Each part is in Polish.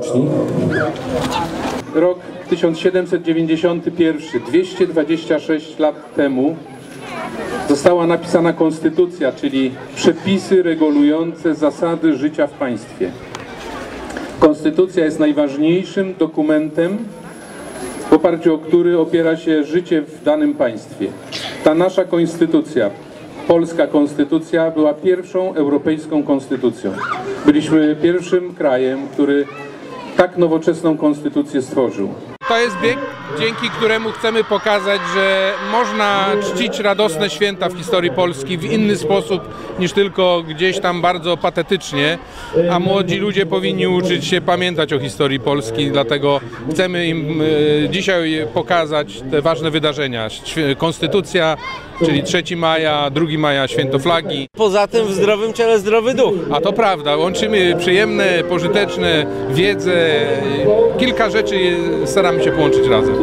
Rozpocznij. Rok 1791, 226 lat temu, została napisana konstytucja, czyli przepisy regulujące zasady życia w państwie. Konstytucja jest najważniejszym dokumentem, w oparciu o który opiera się życie w danym państwie. Ta nasza konstytucja, polska konstytucja, była pierwszą europejską konstytucją. Byliśmy pierwszym krajem, który tak nowoczesną konstytucję stworzył. To jest bieg, dzięki któremu chcemy pokazać, że można czcić radosne święta w historii Polski w inny sposób niż tylko gdzieś tam bardzo patetycznie, a młodzi ludzie powinni uczyć się pamiętać o historii Polski, dlatego chcemy im dzisiaj pokazać te ważne wydarzenia. Konstytucja, czyli 3 maja, 2 maja, Święto Flagi. Poza tym w zdrowym ciele zdrowy duch. A to prawda, łączymy przyjemne, pożyteczne, wiedzę, kilka rzeczy staramy się połączyć razem.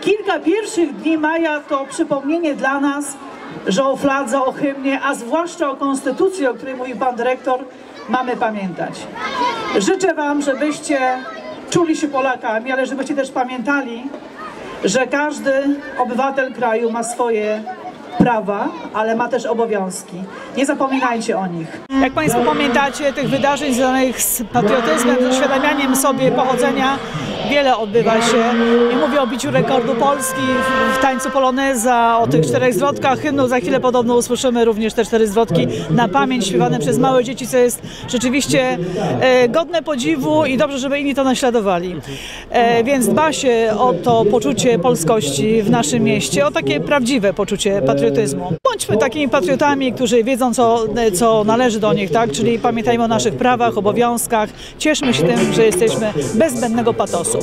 Kilka pierwszych dni maja to przypomnienie dla nas, że o fladze, o hymnie, a zwłaszcza o konstytucji, o której mówił pan dyrektor, mamy pamiętać. Życzę wam, żebyście czuli się Polakami, ale żebyście też pamiętali, że każdy obywatel kraju ma swoje prawa, ale ma też obowiązki. Nie zapominajcie o nich. Jak państwo pamiętacie, tych wydarzeń związanych z patriotyzmem, z uświadamianiem sobie pochodzenia, wiele odbywa się. Nie mówię o biciu rekordu Polski w tańcu poloneza, o tych 4 zwrotkach hymnu. Za chwilę podobno usłyszymy również te 4 zwrotki na pamięć śpiewane przez małe dzieci, co jest rzeczywiście godne podziwu i dobrze, żeby inni to naśladowali. Więc dba się o to poczucie polskości w naszym mieście, o takie prawdziwe poczucie patriotyzmu. Bądźmy takimi patriotami, którzy wiedzą, co należy do nich, tak? Czyli pamiętajmy o naszych prawach, obowiązkach. Cieszmy się tym, że jesteśmy bez zbędnego patosu.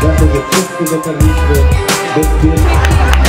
Dlatego wszystkie zatarliśmy bezpiecznie.